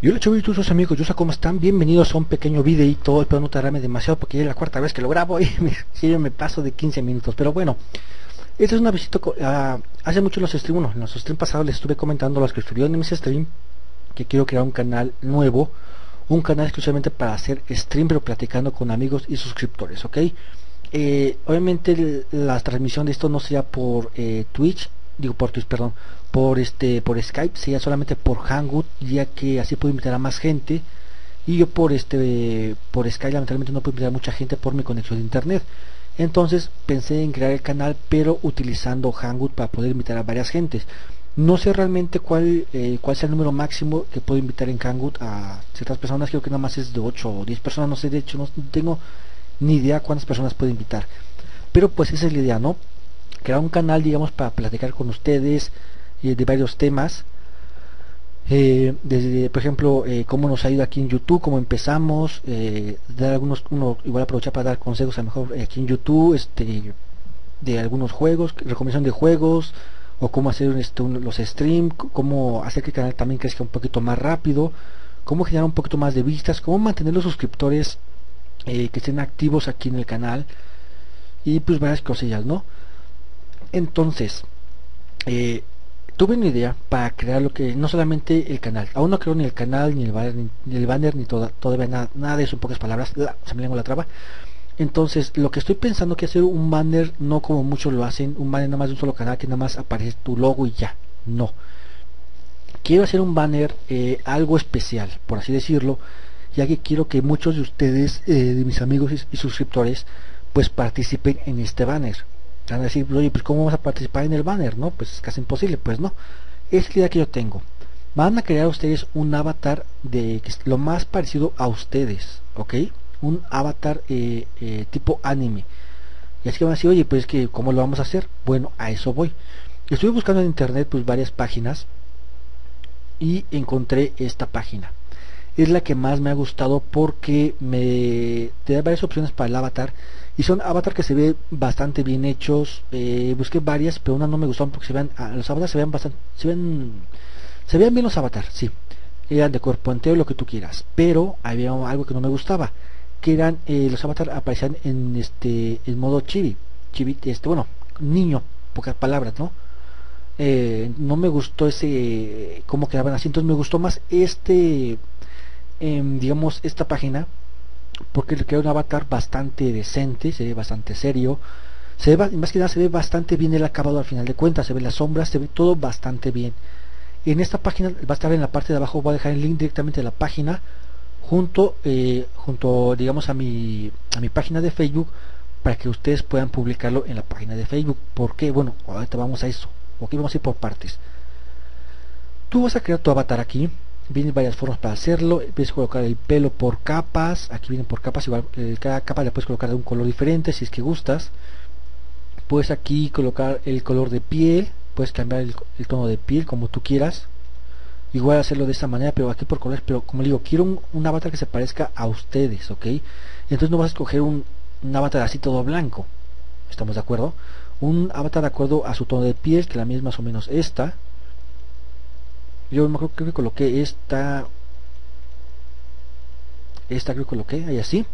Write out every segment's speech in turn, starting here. Y hola chavitos, sus amigos, yo ¿cómo están? Bienvenidos a un pequeño videito, espero no tardarme demasiado porque ya es la cuarta vez que lo grabo y me paso de 15 minutos, pero bueno, esta es una visita, hace mucho los stream, en los stream pasados les estuve comentando a los que estuvieron en mis stream que quiero crear un canal nuevo, un canal exclusivamente para hacer stream pero platicando con amigos y suscriptores, ok. Obviamente la transmisión de esto no sea por Twitch, por Skype, sería solamente por Hangout, ya que así puedo invitar a más gente. Y yo por Skype lamentablemente no puedo invitar a mucha gente por mi conexión de internet. Entonces pensé en crear el canal pero utilizando Hangout para poder invitar a varias gentes. No sé realmente cuál sea el número máximo que puedo invitar en Hangout a ciertas personas, creo que nada más es de 8 o 10 personas, no sé, de hecho no tengo ni idea cuántas personas puedo invitar. Pero pues esa es la idea, ¿no? Crear un canal, digamos, para platicar con ustedes de varios temas, desde, por ejemplo, cómo nos ha ido aquí en YouTube, cómo empezamos, dar algunos, igual aprovechar para dar consejos a lo mejor aquí en YouTube, de algunos juegos, recomendación de juegos, o cómo hacer los streams, cómo hacer que el canal también crezca un poquito más rápido, cómo generar un poquito más de vistas, cómo mantener los suscriptores que estén activos aquí en el canal, y pues varias cosillas, ¿no? Entonces, tuve una idea para crear lo que, no solamente el canal, aún no creo ni el canal, ni el banner, ni todavía nada de eso, en pocas palabras, se me lengua la traba. Entonces, lo que estoy pensando que hacer un banner, no como muchos lo hacen, un banner nada más de un solo canal, que nada más aparece tu logo y ya, no. Quiero hacer un banner algo especial, por así decirlo, ya que quiero que muchos de ustedes, de mis amigos y suscriptores, pues participen en este banner. Van a decir, oye, pues ¿cómo vamos a participar en el banner? No, pues es casi imposible, pues no. Es la idea que yo tengo. Van a crear ustedes un avatar de lo más parecido a ustedes, ¿ok? Un avatar tipo anime. Y así que van a decir, oye, pues que ¿cómo lo vamos a hacer? Bueno, a eso voy. Estuve buscando en internet pues varias páginas y encontré esta página. Es la que más me ha gustado porque me te da varias opciones para el avatar y son avatar que se ve bastante bien hechos. Busqué varias pero unas no me gustaron porque los avatars se vean bastante, se vean bien los avatars, sí, eran de cuerpo entero, lo que tú quieras, pero había algo que no me gustaba, que eran los avatars aparecían en modo chibi, bueno, niño, pocas palabras, ¿no? No me gustó ese cómo quedaban así, entonces me gustó más digamos esta página porque le crea un avatar bastante decente, se ve bastante serio, se ve, más que nada se ve bastante bien el acabado, al final de cuentas se ve las sombras, se ve todo bastante bien. En esta página va a estar en la parte de abajo, voy a dejar el link directamente de la página junto digamos a mi página de Facebook para que ustedes puedan publicarlo en la página de Facebook, porque bueno, ahorita vamos a eso, ok, vamos a ir por partes. Tú vas a crear tu avatar aquí. Vienen varias formas para hacerlo, puedes colocar el pelo por capas, aquí vienen por capas, igual cada capa la puedes colocar de un color diferente si es que gustas. Puedes aquí colocar el color de piel, puedes cambiar el tono de piel como tú quieras, igual hacerlo de esta manera, pero aquí por colores, pero como le digo, quiero un avatar que se parezca a ustedes, ok. Entonces no vas a escoger un avatar así todo blanco, ¿estamos de acuerdo? Un avatar de acuerdo a su tono de piel, que la misma es más o menos esta. Yo creo que coloqué esta creo que coloqué, ahí así,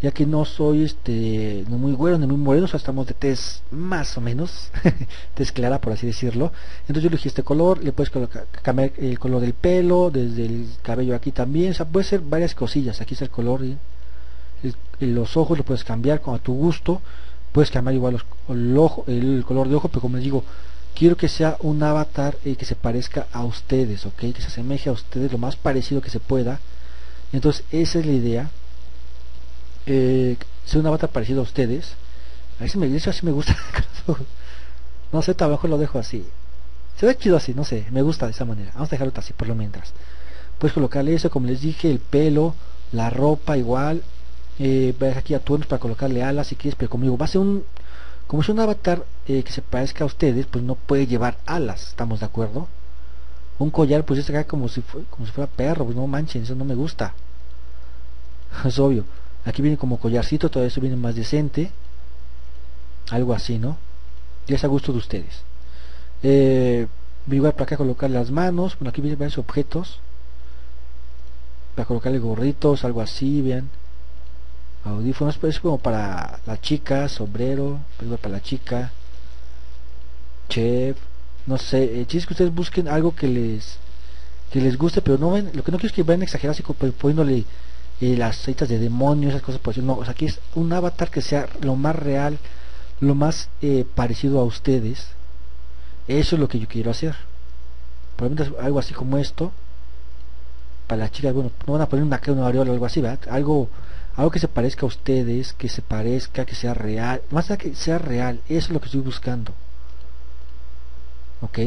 ya que no soy ni muy güero ni muy moreno, o sea, estamos de tez más o menos tez clara, por así decirlo. Entonces yo elegí este color, le puedes cambiar el color del pelo, desde el cabello aquí también, o sea, puede ser varias cosillas. Aquí está el color, los ojos lo puedes cambiar a tu gusto, puedes cambiar igual el color de ojo, pero como les digo, quiero que sea un avatar que se parezca a ustedes, ok, que se asemeje a ustedes lo más parecido que se pueda. Entonces esa es la idea, ser un avatar parecido a ustedes. A ver si me gusta. No sé, trabajo lo dejo así, se ve chido así, no sé, me gusta de esa manera, vamos a dejarlo así por lo mientras. Puedes colocarle eso, como les dije, el pelo, la ropa igual, ves aquí atuendos para colocarle alas si quieres, pero conmigo va a ser como es un avatar que se parezca a ustedes, pues no puede llevar alas, ¿estamos de acuerdo? Un collar, pues este acá como si fuera perro, pues no manchen, eso no me gusta. Es obvio. Aquí viene como collarcito, todo eso viene más decente. Algo así, ¿no? Ya es a gusto de ustedes. Igual para acá colocar las manos, bueno, aquí vienen varios objetos. para colocarle gorritos, algo así, vean, audífonos, pero es como para la chica, sombrero, para la chica, chef, no sé, el chiste es que ustedes busquen algo que les guste, pero no ven, lo que no quiero es que vayan exagerados y poniéndole las citas de demonios, esas cosas por decir, no, o sea, aquí es un avatar que sea lo más real, lo más parecido a ustedes. Eso es lo que yo quiero hacer. Probablemente algo así como esto. Para las chicas, bueno, no van a poner una cara, una aureola o algo así, ¿verdad? Algo que se parezca a ustedes, que se parezca, que sea real. Más allá que sea real, eso es lo que estoy buscando. Ok.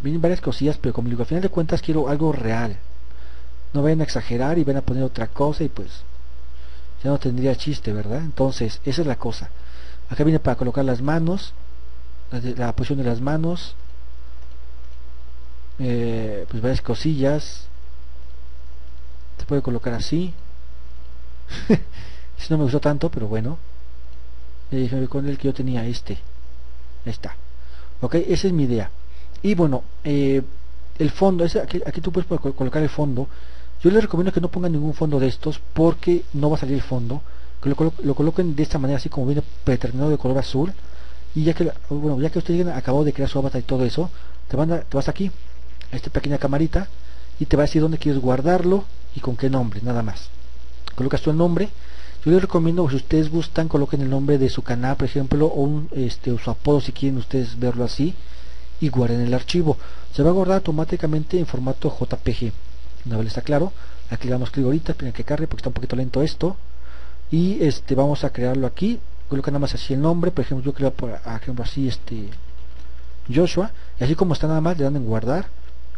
Vienen varias cosillas, pero como digo, al final de cuentas quiero algo real. No vayan a exagerar y van a poner otra cosa y pues ya no tendría chiste, ¿verdad? Entonces, esa es la cosa. Acá viene para colocar las manos, la posición de las manos, pues varias cosillas. Se puede colocar así. Eso no me gustó tanto, pero bueno. Con el que yo tenía este. Ahí está. Ok, esa es mi idea. Y bueno, el fondo, aquí tú puedes colocar el fondo. Yo les recomiendo que no pongan ningún fondo de estos porque no va a salir el fondo. Que lo coloquen de esta manera, así como viene predeterminado de color azul. Y ya que, bueno, ya que ustedes han acabado de crear su avatar y todo eso, te vas aquí, a esta pequeña camarita, y te va a decir dónde quieres guardarlo y con qué nombre, nada más. Colocas tú el nombre. Yo les recomiendo, si ustedes gustan, coloquen el nombre de su canal, por ejemplo, o o su apodo, si quieren ustedes verlo así, y guarden el archivo. Se va a guardar automáticamente en formato JPG. Una vez está claro, aquí le damos clic ahorita, esperen que cargue porque está un poquito lento esto. Y vamos a crearlo aquí. Coloca nada más así el nombre, por ejemplo, yo creo, por ejemplo, así Joshua, y así como está nada más le dan en guardar.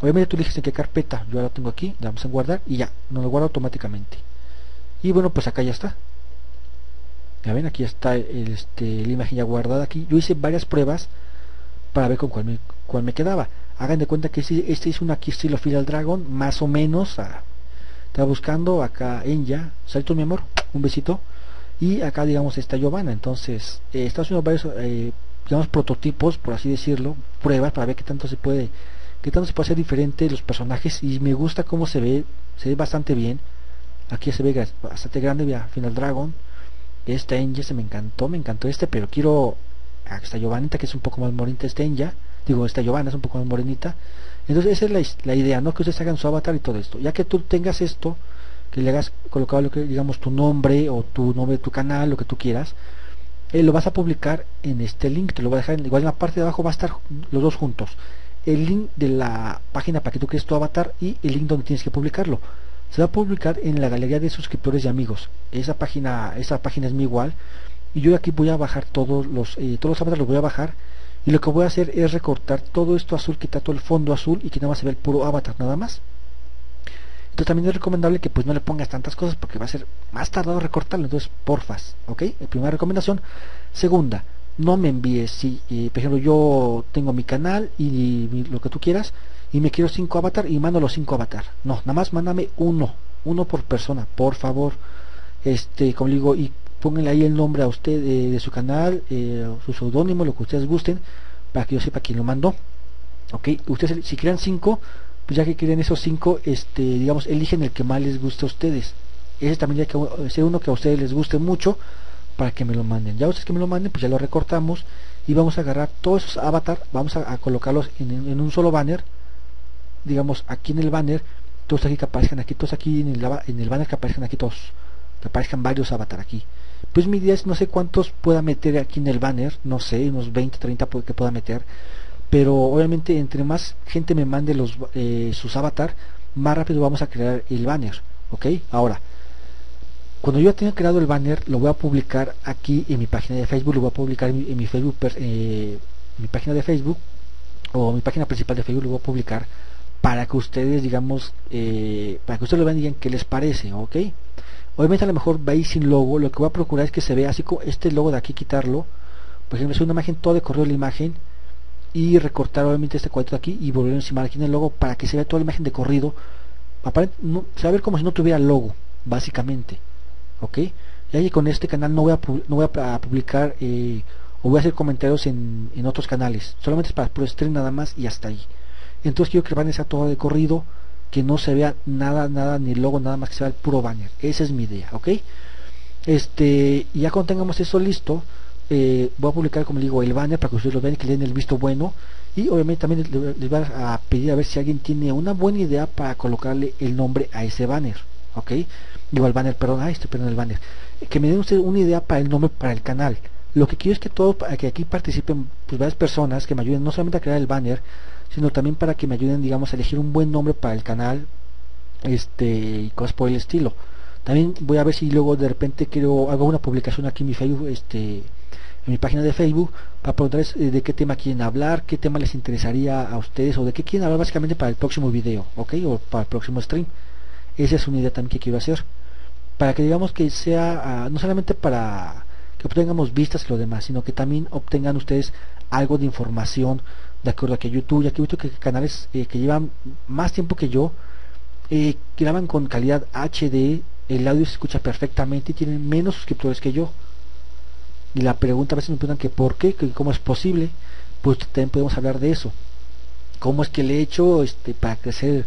Obviamente tú eliges en qué carpeta, yo ahora lo tengo aquí, le damos en guardar y ya, nos lo guarda automáticamente. Y bueno, pues acá ya está. Ya ven, aquí está la imagen ya guardada aquí. Yo hice varias pruebas para ver con cuál me quedaba. Hagan de cuenta que este es un aquí estilo Final Dragon, más o menos. Está buscando acá Enya. Salto, mi amor, un besito. Y acá, digamos, está Giovanna. Entonces, está haciendo varios, digamos, prototipos, por así decirlo, pruebas para ver qué tanto se puede hacer diferente los personajes. Y me gusta cómo se ve bastante bien. Aquí se ve bastante grande, vea, Final Dragon. Esta Enya se me encantó pero quiero esta Giovanita, que es un poco más morenita. Esta Giovanna es un poco más morenita. Entonces esa es la idea, ¿no? Que ustedes hagan su avatar y todo esto. Ya que tú tengas esto, que le hagas colocado lo que, digamos, tu nombre o tu nombre de tu canal, lo que tú quieras, lo vas a publicar en este link. Te lo voy a dejar igual en la parte de abajo, va a estar los dos juntos, el link de la página para que tú crees tu avatar y el link donde tienes que publicarlo. Se va a publicar en la galería de suscriptores y amigos. Esa página es mi igual, y yo aquí voy a bajar todos los avatares, los voy a bajar, y lo que voy a hacer es recortar todo esto azul, quitar todo el fondo azul y que nada más se vea el puro avatar, nada más. Entonces también es recomendable que pues no le pongas tantas cosas porque va a ser más tardado recortarlo, entonces porfas, ok, primera recomendación. Segunda, no me envíes, si por ejemplo yo tengo mi canal y lo que tú quieras y me quiero 5 avatar y mando los 5 avatar, no, nada más mándame uno por persona, por favor. Como digo, y pónganle ahí el nombre a usted, de su canal, su seudónimo, lo que ustedes gusten, para que yo sepa quién lo mandó. Ok, ustedes si crean 5, pues ya que creen esos 5, digamos, eligen el que más les guste a ustedes. Ese también tiene que ser uno que a ustedes les guste mucho, para que me lo manden. Ya ustedes que me lo manden, pues ya lo recortamos y vamos a agarrar todos esos avatar, vamos a colocarlos en un solo banner, digamos, aquí en el banner, todos aquí que aparezcan aquí, todos aquí en el banner que aparezcan aquí todos, que aparezcan varios avatar aquí. Pues mi idea es, no sé cuántos pueda meter aquí en el banner, no sé, unos 20, 30 que pueda meter, pero obviamente entre más gente me mande sus avatar, más rápido vamos a crear el banner, ok. Ahora, cuando yo tenga creado el banner, lo voy a publicar aquí en mi página de Facebook, lo voy a publicar en mi Facebook, mi página de Facebook, o mi página principal de Facebook, lo voy a publicar para que ustedes, digamos, para que ustedes lo vean y digan qué les parece, ok. Obviamente a lo mejor va a ir sin logo, lo que voy a procurar es que se vea así como este logo de aquí, quitarlo, por ejemplo, es una imagen, todo de correo de la imagen, y recortar obviamente este cuadrito de aquí y volver a encimar aquí en el logo para que se vea toda la imagen de corrido. No, se va a ver como si no tuviera logo, básicamente, ok. Ya que con este canal no voy a publicar o voy a hacer comentarios en otros canales, solamente es para puro stream nada más y hasta ahí. Entonces quiero que el banner sea todo de corrido, que no se vea nada, ni logo, nada más, que se vea el puro banner. Esa es mi idea, ¿ok? Ya cuando tengamos eso listo, voy a publicar, como digo, el banner para que ustedes lo vean, que le den el visto bueno. Y obviamente también les voy a pedir a ver si alguien tiene una buena idea para colocarle el nombre a ese banner, ¿ok? Digo, al banner, perdón, ahí estoy perdiendo el banner. Que me den ustedes una idea para el nombre, para el canal. Lo que quiero es que todos, que aquí participen, pues, varias personas que me ayuden, no solamente a crear el banner, sino también para que me ayuden, digamos, a elegir un buen nombre para el canal, y cosas por el estilo. También voy a ver si luego de repente hago una publicación aquí en mi Facebook, en mi página de Facebook, para preguntarles de qué tema quieren hablar, qué tema les interesaría a ustedes, o de qué quieren hablar básicamente para el próximo video, ¿ok? O para el próximo stream. Esa es una idea también que quiero hacer, para que digamos que sea, no solamente para que obtengamos vistas y lo demás, sino que también obtengan ustedes algo de información, de acuerdo a que YouTube, ya que he visto que canales que llevan más tiempo que yo, graban con calidad HD, el audio se escucha perfectamente y tienen menos suscriptores que yo. Y la pregunta, a veces me preguntan que por qué, que cómo es posible. Pues también podemos hablar de eso, cómo es que le he hecho para crecer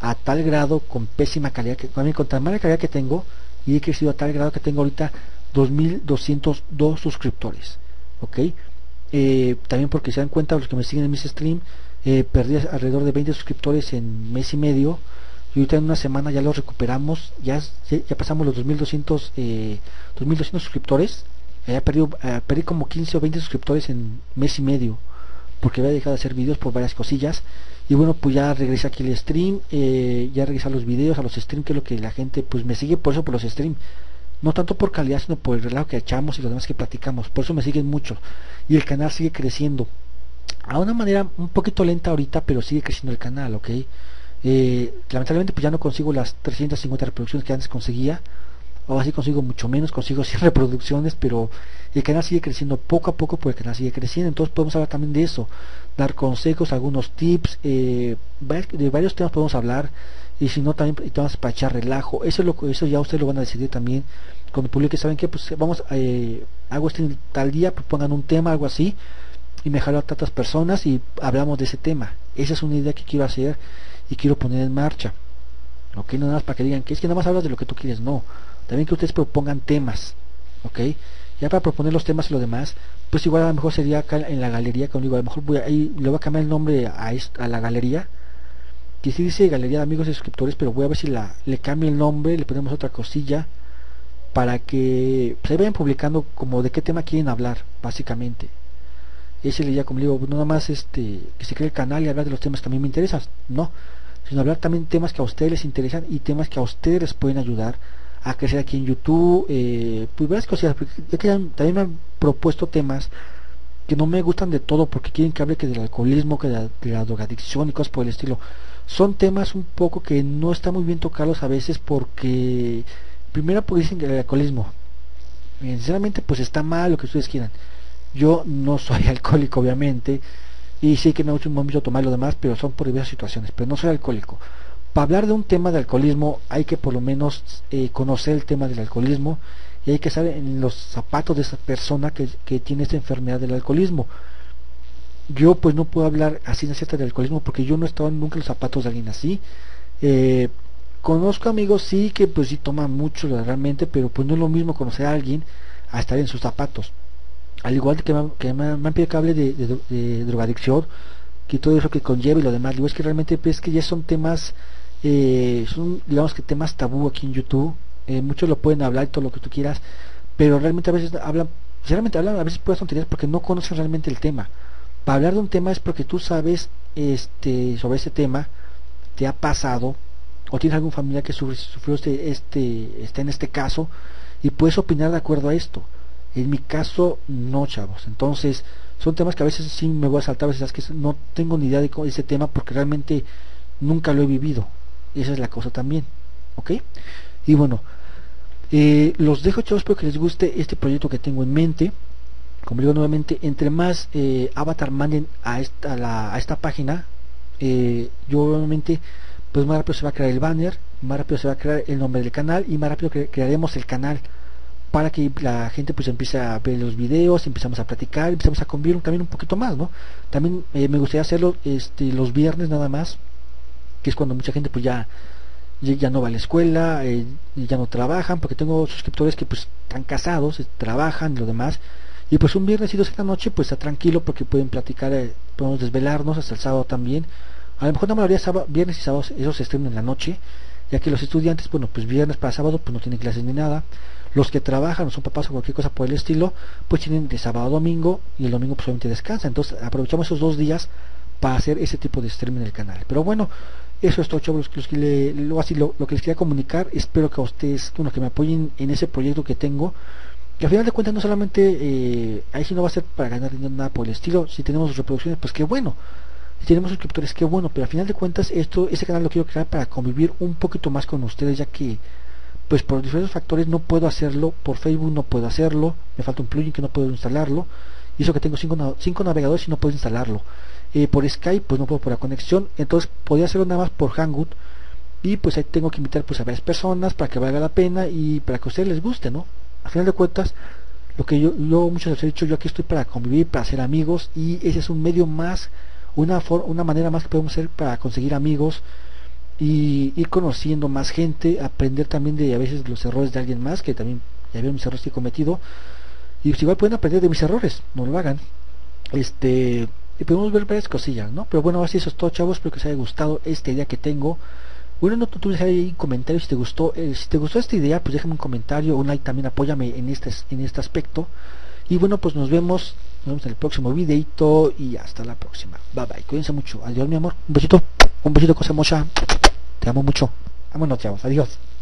a tal grado con pésima calidad, con tan mala calidad que tengo, y he crecido a tal grado que tengo ahorita 2.202 suscriptores, ¿ok? También porque se dan cuenta los que me siguen en mis streams, perdí alrededor de 20 suscriptores en mes y medio, y ahorita en una semana ya los recuperamos, ya pasamos los 2.200 suscriptores. Perdí como 15 o 20 suscriptores en mes y medio, porque había dejado de hacer videos por varias cosillas. Y bueno, pues ya regresé aquí el stream, ya regresé a los videos, a los streams, que es lo que la gente pues me sigue, por eso, por los streams. No tanto por calidad, sino por el relajo que echamos y los demás que platicamos. Por eso me siguen mucho. Y el canal sigue creciendo. A una manera un poquito lenta ahorita, pero sigue creciendo el canal, ¿ok? Lamentablemente pues ya no consigo las 350 reproducciones que antes conseguía. Ahora sí consigo mucho menos, consigo 100 reproducciones, pero el canal sigue creciendo poco a poco, porque el canal sigue creciendo. Entonces podemos hablar también de eso, dar consejos, algunos tips, de varios temas podemos hablar, y si no también temas para echar relajo. Eso ya ustedes lo van a decidir también cuando publique. Saben que pues vamos, hago tal día, propongan un tema, algo así, y me jalo a tantas personas y hablamos de ese tema. Esa es una idea que quiero hacer y quiero poner en marcha, ¿ok? No nada más para que digan que es que nada más hablas de lo que tú quieres, no. También que ustedes propongan temas, ¿ok? Ya para proponer los temas y lo demás, pues igual a lo mejor sería acá en la galería, como digo, a lo mejor ahí le voy a cambiar el nombre a la galería, que sí dice galería de amigos y suscriptores, pero voy a ver si le cambio el nombre, le ponemos otra cosilla, para que se vayan publicando como de qué tema quieren hablar, básicamente. Ese le ya, como digo, no nada más que se cree el canal y hablar de los temas que a mí me interesan, no, sino hablar también temas que a ustedes les interesan y temas que a ustedes les pueden ayudar a crecer aquí en YouTube, pues varias cosas. También me han propuesto temas que no me gustan de todo, porque quieren que hable que del alcoholismo, que de la drogadicción y cosas por el estilo. Son temas un poco que no está muy bien tocarlos a veces, porque primero porque dicen que el alcoholismo, sinceramente pues está mal, lo que ustedes quieran. Yo no soy alcohólico, obviamente, y sé que me gusta mucho tomar lo demás, pero son por diversas situaciones, pero no soy alcohólico. Para hablar de un tema de alcoholismo hay que por lo menos conocer el tema del alcoholismo, y hay que estar en los zapatos de esa persona que tiene esta enfermedad del alcoholismo. Yo pues no puedo hablar así de cierta del alcoholismo, porque yo no he estado nunca en los zapatos de alguien así. Conozco amigos sí que pues sí toman mucho realmente, pero pues no es lo mismo conocer a alguien a estar en sus zapatos. Al igual que me han pedido que hable de drogadicción, que todo eso que conlleva y lo demás. Digo, es que realmente pues, que ya son temas, son digamos que temas tabú aquí en YouTube. Muchos lo pueden hablar y todo lo que tú quieras, pero realmente a veces hablan a veces puedes tonterías, porque no conocen realmente el tema. Para hablar de un tema es porque tú sabes sobre ese tema, te ha pasado, o tienes algún familiar que sufrió está en este caso, y puedes opinar de acuerdo a esto. En mi caso no, chavos. Entonces son temas que a veces sí me voy a saltar, a veces que no tengo ni idea de ese tema, porque realmente nunca lo he vivido. Esa es la cosa también, ¿ok? Y bueno, los dejo, chavos. Espero que les guste este proyecto que tengo en mente. Como digo nuevamente, entre más avatar manden a esta página, yo obviamente pues más rápido se va a crear el banner, más rápido se va a crear el nombre del canal, y más rápido crearemos el canal, para que la gente pues empiece a ver los videos, empezamos a platicar, empezamos a convivir también un poquito más, ¿no? También me gustaría hacerlo los viernes nada más, que es cuando mucha gente pues ya no va a la escuela, ya no trabajan, porque tengo suscriptores que pues están casados, trabajan y lo demás, y pues un viernes y 2 de la noche pues está tranquilo porque pueden platicar, podemos desvelarnos hasta el sábado también. A lo mejor la mayoría viernes y sábados esos se estrenan en la noche, ya que los estudiantes, bueno, pues viernes para sábado pues no tienen clases ni nada. Los que trabajan, son papás o cualquier cosa por el estilo, pues tienen de sábado a domingo, y el domingo pues obviamente descansa. Entonces aprovechamos esos 2 días para hacer ese tipo de streaming en el canal. Pero bueno, eso es todo, chavos, lo que les quería comunicar. Espero que a ustedes, bueno, que me apoyen en ese proyecto que tengo, que al final de cuentas no solamente ahí sí no va a ser para ganar dinero, nada por el estilo. Si tenemos reproducciones, pues qué bueno. Si tenemos suscriptores, qué bueno, pero al final de cuentas este canal lo quiero crear para convivir un poquito más con ustedes, ya que pues por diferentes factores no puedo hacerlo, por Facebook no puedo hacerlo, me falta un plugin que no puedo instalarlo, y eso que tengo 5 navegadores y no puedo instalarlo, por Skype pues no puedo por la conexión, entonces podía hacerlo nada más por Hangout, y pues ahí tengo que invitar pues a varias personas para que valga la pena y para que a ustedes les guste, ¿no? Al final de cuentas, lo que yo muchas veces he dicho, yo aquí estoy para convivir, para hacer amigos, y ese es un medio más, una manera más que podemos hacer para conseguir amigos y ir conociendo más gente, aprender también de a veces los errores de alguien más, que también ya vieron mis errores que he cometido, y pues igual pueden aprender de mis errores, no lo hagan, y podemos ver varias cosillas, ¿no? Pero bueno, así eso es todo, chavos, espero que les haya gustado esta idea que tengo. Bueno, no tú dejar ahí comentarios si te gustó, esta idea, pues déjame un comentario, un like también, apóyame en este aspecto. Y bueno, pues nos vemos en el próximo videito y hasta la próxima. Bye bye, cuídense mucho, adiós mi amor, un besito cosa mocha, te amo mucho, vámonos chavos, adiós.